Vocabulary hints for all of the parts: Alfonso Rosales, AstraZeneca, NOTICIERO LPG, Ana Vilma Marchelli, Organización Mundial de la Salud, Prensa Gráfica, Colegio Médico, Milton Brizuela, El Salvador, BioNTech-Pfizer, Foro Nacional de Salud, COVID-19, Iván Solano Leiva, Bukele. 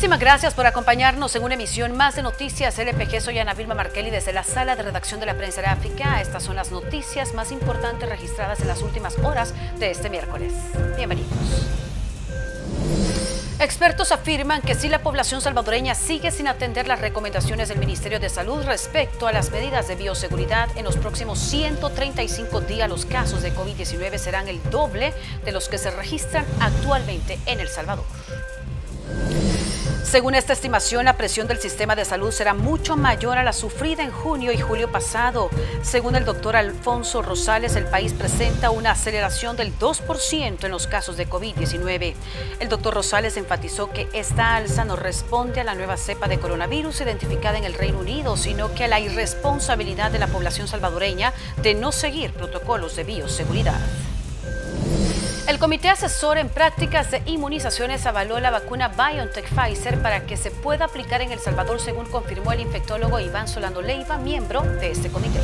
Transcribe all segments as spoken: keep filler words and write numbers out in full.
Muchísimas gracias por acompañarnos en una emisión más de Noticias L P G. Soy Ana Vilma Marchelli desde la sala de redacción de la Prensa Gráfica. Estas son las noticias más importantes registradas en las últimas horas de este miércoles. Bienvenidos. Expertos afirman que si la población salvadoreña sigue sin atender las recomendaciones del Ministerio de Salud respecto a las medidas de bioseguridad, en los próximos ciento treinta y cinco días los casos de COVID diecinueve serán el doble de los que se registran actualmente en El Salvador. Según esta estimación, la presión del sistema de salud será mucho mayor a la sufrida en junio y julio pasado. Según el doctor Alfonso Rosales, el país presenta una aceleración del dos por ciento en los casos de COVID diecinueve. El doctor Rosales enfatizó que esta alza no responde a la nueva cepa de coronavirus identificada en el Reino Unido, sino que a la irresponsabilidad de la población salvadoreña de no seguir protocolos de bioseguridad. El Comité Asesor en Prácticas de Inmunizaciones avaló la vacuna BioNTech-Pfizer para que se pueda aplicar en El Salvador, según confirmó el infectólogo Iván Solano Leiva, miembro de este comité.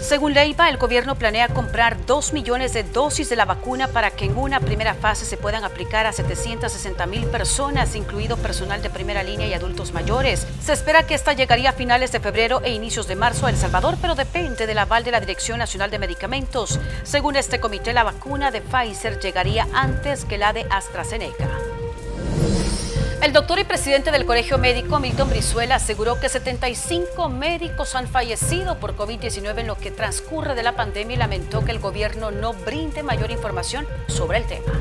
Según Leiva, el gobierno planea comprar dos millones de dosis de la vacuna para que en una primera fase se puedan aplicar a setecientas sesenta mil personas, incluido personal de primera línea y adultos mayores. Se espera que esta llegaría a finales de febrero e inicios de marzo a El Salvador, pero depende del aval de la Dirección Nacional de Medicamentos. Según este comité, la vacuna de Pfizer llegaría antes que la de AstraZeneca. El doctor y presidente del Colegio Médico, Milton Brizuela, aseguró que setenta y cinco médicos han fallecido por COVID diecinueve en lo que transcurre de la pandemia y lamentó que el gobierno no brinde mayor información sobre el tema.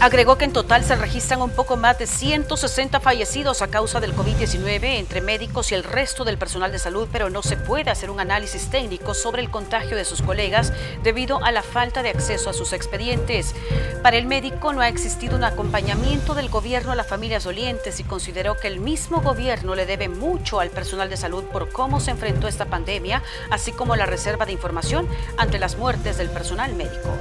Agregó que en total se registran un poco más de ciento sesenta fallecidos a causa del COVID diecinueve entre médicos y el resto del personal de salud, pero no se puede hacer un análisis técnico sobre el contagio de sus colegas debido a la falta de acceso a sus expedientes. Para el médico no ha existido un acompañamiento del gobierno a las familias dolientes y consideró que el mismo gobierno le debe mucho al personal de salud por cómo se enfrentó esta pandemia, así como la reserva de información ante las muertes del personal médico.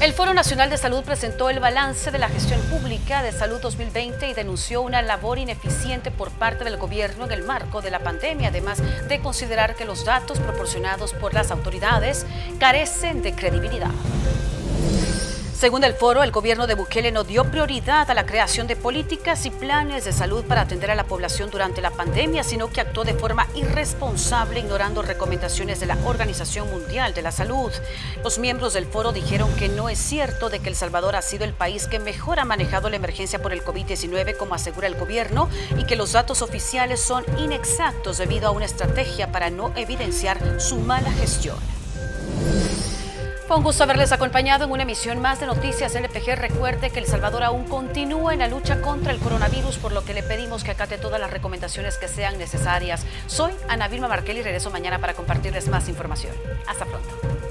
El Foro Nacional de Salud presentó el balance de la gestión pública de salud dos mil veinte y denunció una labor ineficiente por parte del gobierno en el marco de la pandemia, además de considerar que los datos proporcionados por las autoridades carecen de credibilidad. Según el foro, el gobierno de Bukele no dio prioridad a la creación de políticas y planes de salud para atender a la población durante la pandemia, sino que actuó de forma irresponsable ignorando recomendaciones de la Organización Mundial de la Salud. Los miembros del foro dijeron que no es cierto de que El Salvador ha sido el país que mejor ha manejado la emergencia por el COVID diecinueve, como asegura el gobierno, y que los datos oficiales son inexactos debido a una estrategia para no evidenciar su mala gestión. Fue un gusto haberles acompañado en una emisión más de Noticias L P G. Recuerde que El Salvador aún continúa en la lucha contra el coronavirus, por lo que le pedimos que acate todas las recomendaciones que sean necesarias. Soy Ana Vilma Marchelli y regreso mañana para compartirles más información. Hasta pronto.